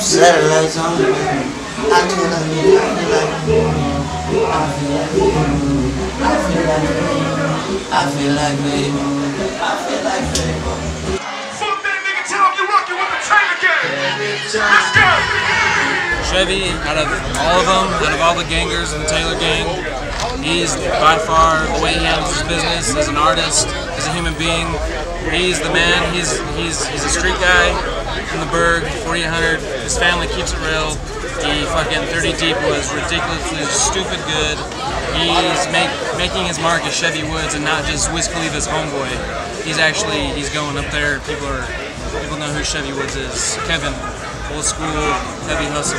Satellites on the way. I feel like me, I feel like me, I feel like me, I feel like me, I feel like me. Fuck that nigga, tell him you rockin' with the Taylor Gang. Let's go! Chevy, out of all the gangers in the Taylor Gang, he's by far, the way he handles his business, as an artist, as a human being, he's the man. He's a street guy from the Berg, 4800. His family keeps it real. The fucking 30 Deep was ridiculously stupid good. He's making his mark as Chevy Woods and not just Wiz Khalifa's homeboy. He's going up there. People know who Chevy Woods is. Kevin, old school, heavy hustle.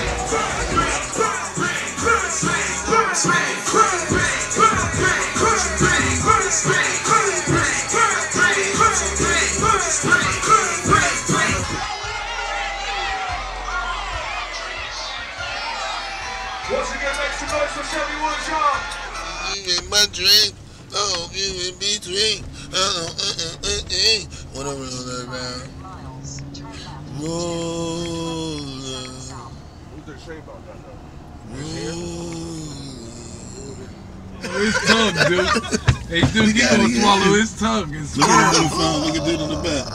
Once again, make some noise for Chevy Woods, y'all. You get my drink, oh, you in between, when I roll around. What's there to say about that, though? His tongue, dude. Hey, dude, he's gonna swallow his tongue. Look at the phone, look at dude in the back.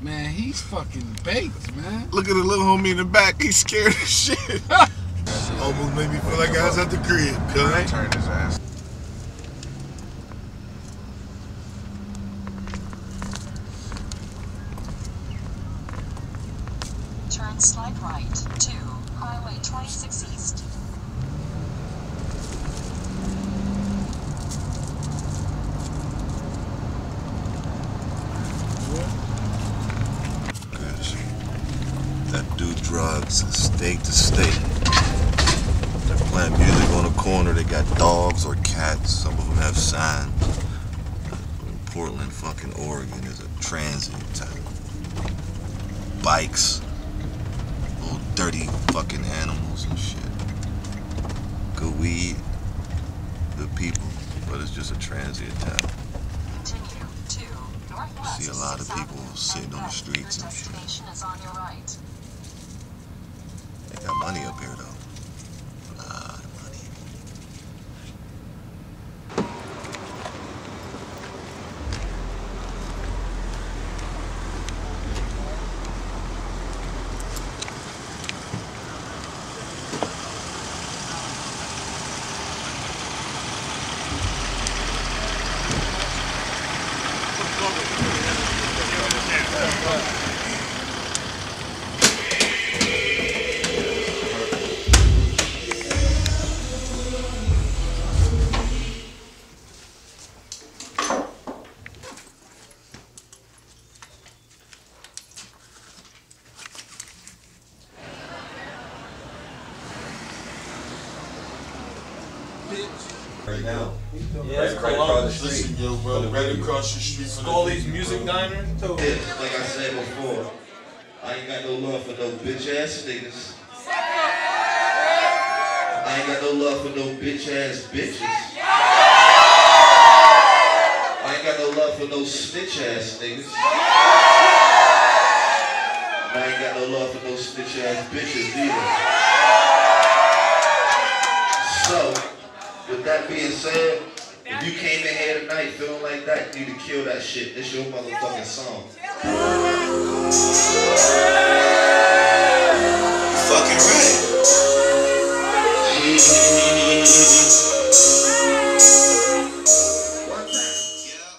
Man, he's fucking baked, man. Look at the little homie in the back, he's scared as shit. Almost made me feel like I was at the crib, cuz. Turn his ass. Turn slight right to Highway 26 East. Gosh, that dude drives from state to state. Playing music on the corner, they got dogs or cats, some of them have signs. Portland, fucking Oregon is a transient town. Bikes, little dirty fucking animals and shit. Good weed, good people, but it's just a transient town. Continue to Northwest. See a lot of people sitting on the streets and shit. They got money up here though. Right now. Yeah, right across the street. Listen, yo, bro, right across the street from Scully's Music Diner. Like I said before, I ain't got no love for no bitch-ass niggas. I ain't got no love for no bitch-ass bitches. I ain't got no love for no snitch-ass niggas. I ain't got no love for no snitch-ass bitches either. So, with that being said, if you came in here tonight feeling like that, you need to kill that shit. This your motherfucking song.